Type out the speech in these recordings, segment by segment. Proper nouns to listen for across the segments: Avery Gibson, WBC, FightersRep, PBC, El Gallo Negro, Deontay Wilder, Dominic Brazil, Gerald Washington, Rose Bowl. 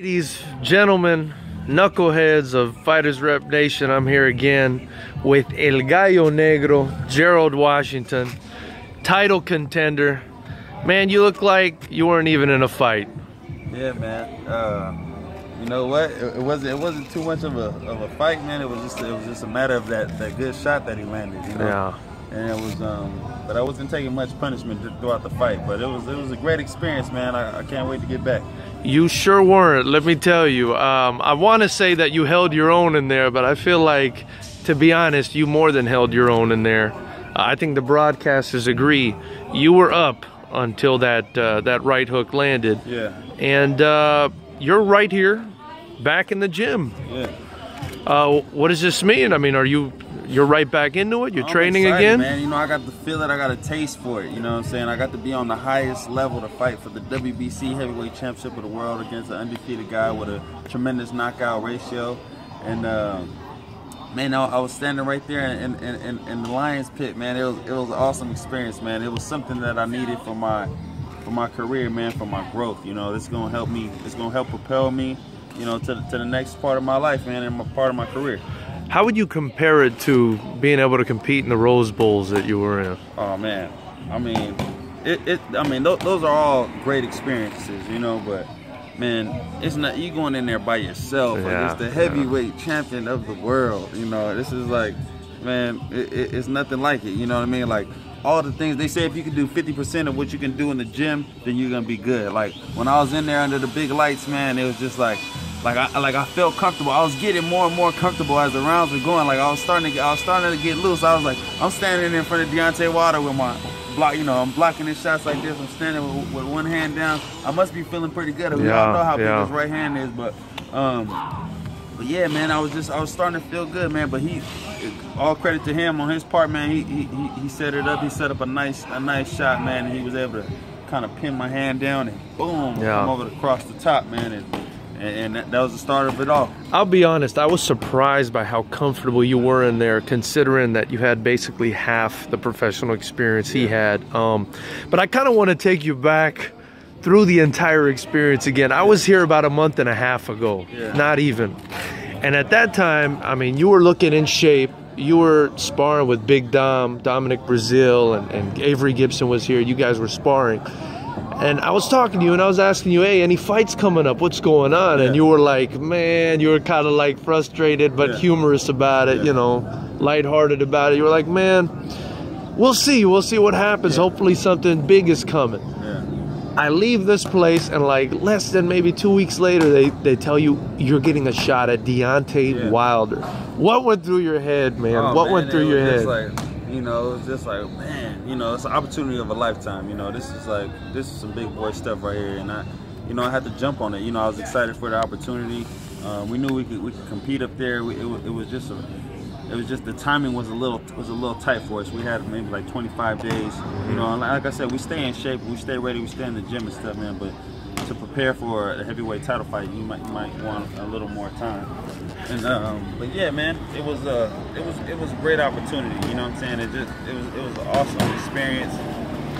Ladies, gentlemen, knuckleheads of Fighters Rep Nation, I'm here again with El Gallo Negro, Gerald Washington, title contender. Man, you look like you weren't even in a fight. Yeah, man. You know what? It wasn't too much of a fight, man. It was just a matter of that good shot that he landed. You know? Yeah. And it was, but I wasn't taking much punishment throughout the fight. But it was a great experience, man. I can't wait to get back. You sure weren't, let me tell you. I want to say that you held your own in there, but I feel like, to be honest, you more than held your own in there. I think the broadcasters agree. You were up until that right hook landed. Yeah. And you're right here, back in the gym. Yeah. What does this mean? I mean, you're right back into it? You're training excited, again? Man, you know, I got to feel it. I got a taste for it. You know what I'm saying? I got to be on the highest level to fight for the WBC Heavyweight Championship of the world against an undefeated guy with a tremendous knockout ratio. And, man, I was standing right there in the Lion's Pit, man. It was an awesome experience, man. It was something that I needed for my career, man, for my growth. You know, it's going to help me. It's going to help propel me, you know, to the next part of my life, man, and part of my career. How would you compare it to being able to compete in the Rose Bowls that you were in? Oh man, I mean, those are all great experiences, you know. But man, it's not you going in there by yourself. Yeah, it's the heavyweight champion of the world, you know. This is like, man, it's nothing like it. You know what I mean? Like all the things they say, if you can do 50% of what you can do in the gym, then you're gonna be good. Like when I was in there under the big lights, man, it was just like. I felt comfortable. I was getting more and more comfortable as the rounds were going. Like I was starting to get loose. I was like, I'm standing in front of Deontay Wilder with my block. You know, I'm blocking his shots like this. I'm standing with one hand down. I must be feeling pretty good. We all know how big his right hand is, but yeah, man, I was starting to feel good, man. But all credit to him on his part, man. He set it up. He set up a nice shot, man. And he was able to kind of pin my hand down and boom, come over across the top, man. And that was the start of it all. I'll be honest, I was surprised by how comfortable you were in there, considering that you had basically half the professional experience he had. But I kind of want to take you back through the entire experience again. I was here about a month and a half ago, not even. And at that time, I mean, you were looking in shape. You were sparring with Big Dom, Dominic Brazil, and Avery Gibson was here. You guys were sparring. And I was talking to you and I was asking you, hey, any fights coming up? What's going on? Yeah. And you were like, man, you were kind of like frustrated but humorous about it, you know, lighthearted about it. You were like, man, we'll see what happens. Hopefully something big is coming. Yeah. I leave this place and like less than maybe 2 weeks later, they tell you you're getting a shot at Deontay Wilder. What went through your head, man? Oh, what went through your head? You know, it's just like, man, you know, it's an opportunity of a lifetime. You know, this is some big boy stuff right here, and I had to jump on it. You know, I was excited for the opportunity. We knew we could compete up there. It was just the timing was a little tight for us. We had maybe like 25 days. You know, and like I said, we stay in shape, we stay ready, we stay in the gym and stuff, man. But to prepare for a heavyweight title fight, you might want a little more time. And but yeah, man, it was a great opportunity. You know what I'm saying? It was an awesome experience,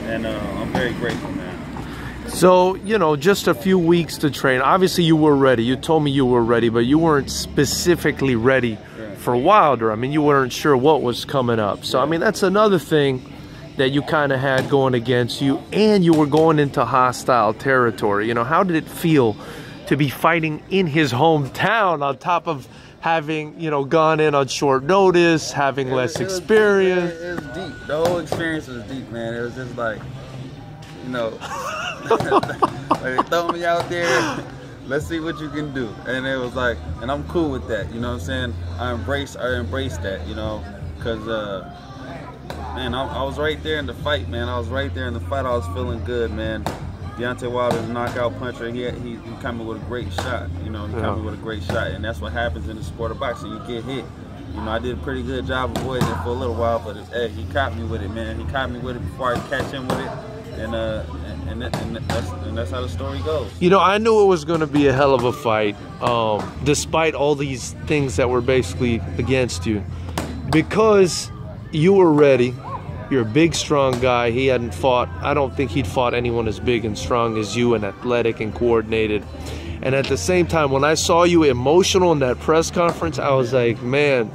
and I'm very grateful, man. So you know, just a few weeks to train. Obviously, you were ready. You told me you were ready, but you weren't specifically ready for Wilder. I mean, you weren't sure what was coming up. So I mean, that's another thing that you kind of had going against you, and you were going into hostile territory. You know, how did it feel to be fighting in his hometown on top of having, you know, gone in on short notice, having less experience? It was deep. The whole experience was deep, man. It was just like, you know, like, throw me out there. Let's see what you can do. And it was like, and I'm cool with that. You know what I'm saying? I embrace that, you know, because, man, I was right there in the fight, man. I was right there in the fight. I was feeling good, man. Deontay Wilder's knockout puncher. He coming with a great shot. You know, he coming with a great shot, and that's what happens in the sport of boxing. You get hit. You know, I did a pretty good job avoiding it for a little while, but hey, he caught me with it, man. He caught me with it before I could catch him with it, and that's how the story goes. You know, I knew it was going to be a hell of a fight, despite all these things that were basically against you, because you were ready. You're a big, strong guy. He hadn't fought. I don't think he'd fought anyone as big and strong as you and athletic and coordinated. And at the same time, when I saw you emotional in that press conference, I was like, man,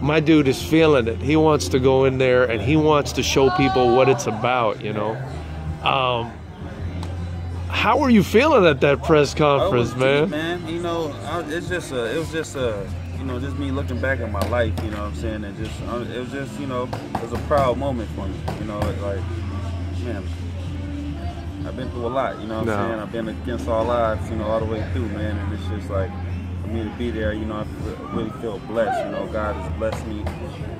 my dude is feeling it. He wants to go in there and he wants to show people what it's about, you know. How were you feeling at that press conference, man? You know, it was just me looking back at my life, you know what I'm saying? And just, it was just, you know, it was a proud moment for me, you know, like, man, I've been through a lot, you know what I'm saying? I've been against all odds, you know, all the way through, man. And it's just like, for me to be there, you know, I really feel blessed, you know, God has blessed me.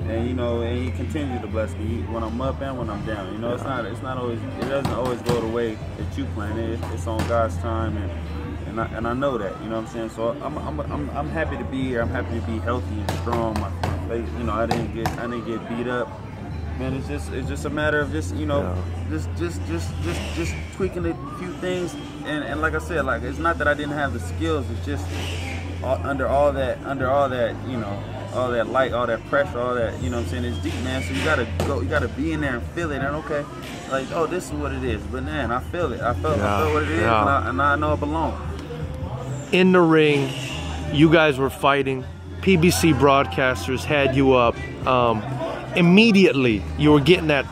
And, you know, and he continues to bless me when I'm up and when I'm down. You know, it's not always, it doesn't always go the way that you plan it. It's on God's time, and I know that, you know what I'm saying? So I'm happy to be here. I'm happy to be healthy and strong. You know, I didn't get beat up. Man, it's just a matter of just, you know, just tweaking a few things. And like I said, like, it's not that I didn't have the skills. It's just under all that, you know, all that light, all that pressure, all that, you know what I'm saying, it's deep, man. So you gotta go, you gotta be in there and feel it. And okay, like, oh, this is what it is. But man, I feel it. I felt what it is, and I know it belongs. In the ring, you guys were fighting. PBC broadcasters had you up. Immediately, you were getting that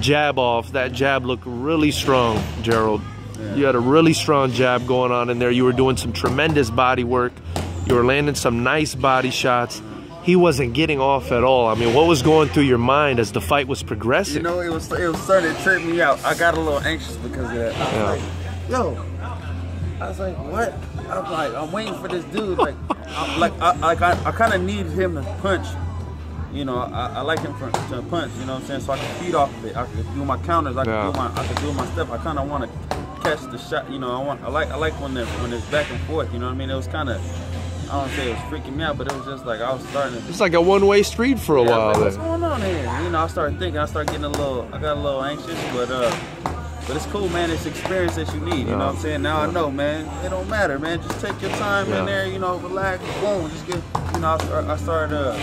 jab off. That jab looked really strong, Gerald. Yeah. You had a really strong jab going on in there. You were doing some tremendous body work. You were landing some nice body shots. He wasn't getting off at all. I mean, what was going through your mind as the fight was progressing? You know, it was starting to trip me out. I got a little anxious because of that. I was like, what? I'm waiting for this dude. Like, I kind of needed him to punch. You know, I like him to punch. You know what I'm saying? So I can feed off of it. I can do my counters. I can do my stuff. I kind of want to catch the shot. You know, I like when it's back and forth. You know what I mean? It was kind of, I don't say it was freaking me out, but it was just like I was starting to... It's like a one-way street for a while. Like, what's going on here? You know, I started thinking. I started getting I got a little anxious, but it's cool, man. It's experience that you need. You know what I'm saying? Now I know, man. It don't matter, man. Just take your time in there. You know, relax. Boom. Just get. You know, I started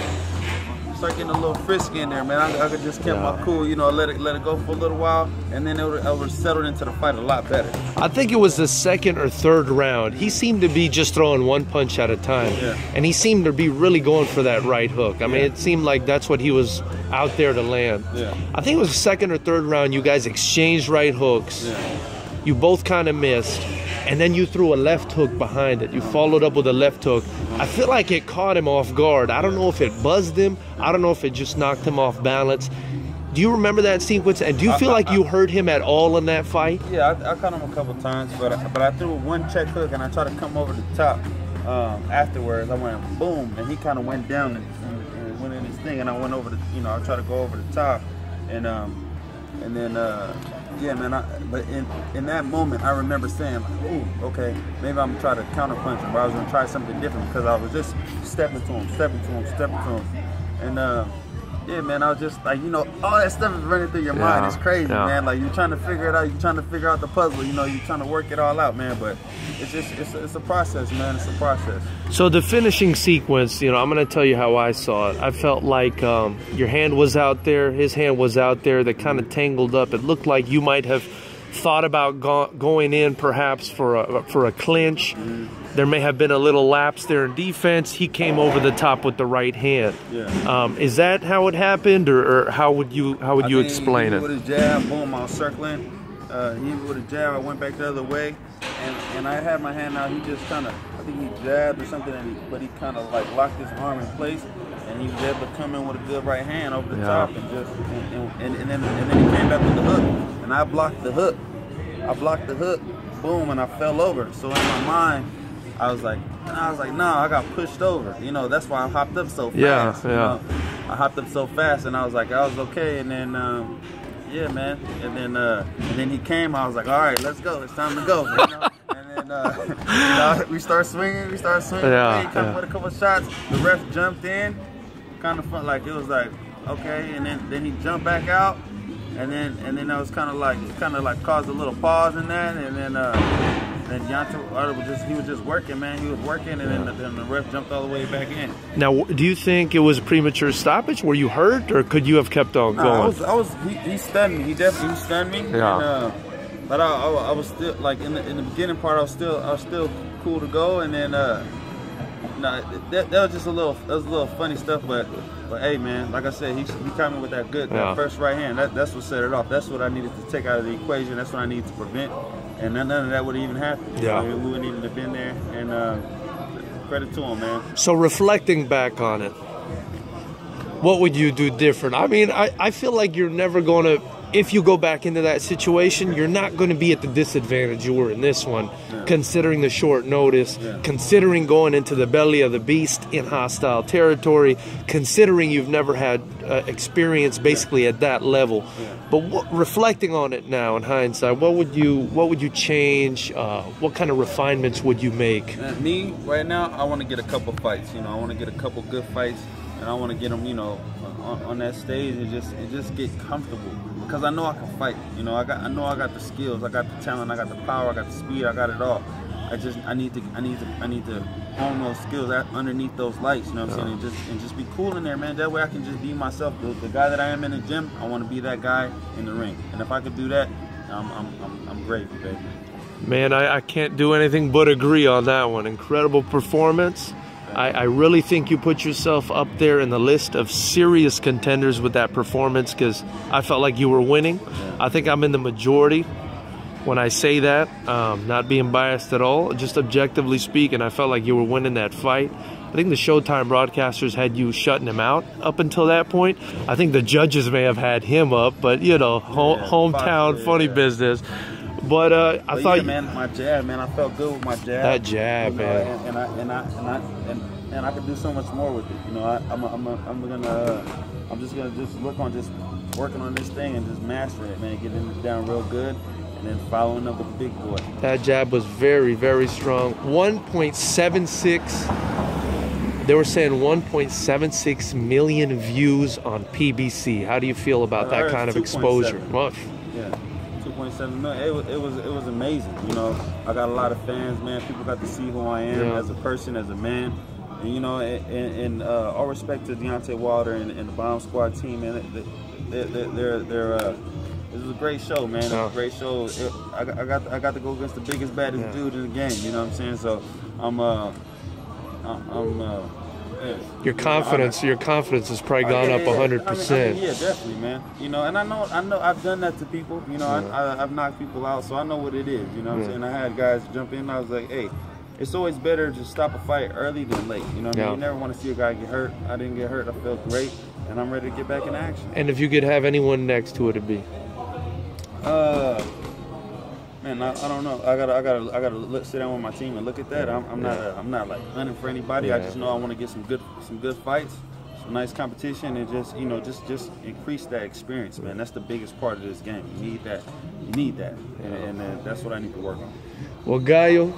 getting a little frisky in there, man. I could just kept my cool, you know, let it go for a little while, and then it would settle into the fight a lot better. I think it was the second or third round. He seemed to be just throwing one punch at a time, and he seemed to be really going for that right hook. I mean, it seemed like that's what he was out there to land. Yeah. I think it was the second or third round. You guys exchanged right hooks. Yeah. You both kind of missed. And then you threw a left hook behind it. You followed up with a left hook. I feel like it caught him off guard. I don't know if it buzzed him. I don't know if it just knocked him off balance. Do you remember that sequence? And do you feel like you hurt him at all in that fight? Yeah, I caught him a couple times, but I threw one check hook and I tried to come over the top afterwards. I went boom, and he kind of went down and went in his thing, and I went over the, you know, I tried to go over the top, and then yeah, man, but in that moment, I remember saying, like, ooh, okay, maybe I'm going to try to counterpunch him, but I was going to try something different because I was just stepping to him. And, yeah, man, I was just like, you know, all that stuff is running through your mind. It's crazy, man. Like, you're trying to figure it out. You're trying to figure out the puzzle. You know, you're trying to work it all out, man. But it's just, it's a process, man. It's a process. So the finishing sequence, you know, I'm going to tell you how I saw it. I felt like your hand was out there. His hand was out there. They kind of tangled up. It looked like you might have thought about going in perhaps for a clinch. There may have been a little lapse there in defense. He came over the top with the right hand. Is that how it happened, or how would you explain it? With a jab, boom, I was circling. He with a jab, I went back the other way, and I had my hand out. He just kind of, I think he jabbed or something, but he kind of like locked his arm in place, and he was able to come in with a good right hand over the top, and then he came back with the hook, and I blocked the hook. Boom, and I fell over. So in my mind, I was like, nah, I got pushed over. You know, that's why I hopped up so fast. You know? I hopped up so fast, and I was okay. And then, yeah, man. And then he came. I was like, all right, let's go. It's time to go. You know? And then we start swinging. Yeah, he came with a couple shots. The ref jumped in. Kind of fun. Like, it was like, okay. And then he jumped back out. And then I was kind of like caused a little pause in that, and then Deontay was just working, man. He was working, and then the ref jumped all the way back in. Now, do you think it was a premature stoppage? Were you hurt, or could you have kept on going? I was. He stunned me. He definitely stunned me. Yeah. And, but I was still like in the beginning part. I was still cool to go. And then that was just a little funny stuff, but hey man, like I said, he coming with that good, that first right hand. That's what set it off. That's what I needed to take out of the equation. That's what I needed to prevent, and none of that would even happen. Yeah, we would needed to have been there, and credit to him, man. So reflecting back on it, what would you do different? I mean, I feel like you're never gonna, if you go back into that situation, you're not going to be at the disadvantage you were in this one, considering the short notice, considering going into the belly of the beast in hostile territory, considering you've never had experience basically at that level. But reflecting on it now in hindsight, what would you change? What kind of refinements would you make? Me, right now, I want to get a couple fights. You know, I want to get a couple good fights, and I want to get them, you know, on that stage and just get comfortable. Because I know I can fight, you know. I know I got the skills, I got the talent, I got the power, I got the speed, I got it all. I need to hone those skills underneath those lights, you know what I'm saying? And just be cool in there, man. That way I can just be myself. The guy that I am in the gym, I want to be that guy in the ring. And if I could do that, I'm gravy, baby. Man, I can't do anything but agree on that one. Incredible performance. I really think you put yourself up there in the list of serious contenders with that performance, because I felt like you were winning. I think I'm in the majority when I say that, not being biased at all, just objectively speaking. I felt like you were winning that fight. I think the Showtime broadcasters had you shutting him out up until that point. I think the judges may have had him up, but, you know, hometown funny business. But I thought, yeah, man, my jab, man, I felt good with my jab. That jab, you know, man. And I could do so much more with it. You know, I'm just gonna look on just working on this thing and just master it, man. Getting it down real good, and then following up with the big boy. That jab was very, very strong. 1.76. They were saying 1.76 million views on PBC. How do you feel about that kind of exposure? Well, yeah. 2.7 million. It was amazing. You know, I got a lot of fans, man. People got to see who I am as a person, as a man. And you know, and all respect to Deontay Wilder and the Bomb Squad team, man. This was a great show, man. It was a great show. I got to go against the biggest, baddest dude in the game. You know what I'm saying? So I'm Your confidence has probably gone up 100%. I mean, yeah, definitely, man. You know, and I know, I've done that to people. You know, I've knocked people out, so I know what it is. You know what I'm saying? I had guys jump in, and I was like, hey, it's always better to stop a fight early than late. You know what I mean? You never want to see a guy get hurt. I didn't get hurt. I felt great, and I'm ready to get back in action. And if you could have anyone next, who would it be? Man, I don't know. I gotta sit down with my team and look at that. I'm not like hunting for anybody. I just know I want to get some good fights, some nice competition, and just, you know, just increase that experience, man. That's the biggest part of this game. You need that. You need that, and that's what I need to work on. Well, Gallo,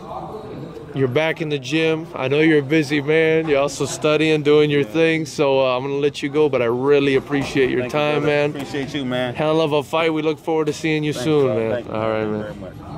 you're back in the gym. I know you're a busy man. You're also studying, doing your thing. So I'm gonna let you go, but I really appreciate your time, man. Appreciate you, man. Hell of a fight. We look forward to seeing you soon, man. All right, man. Thank you very much.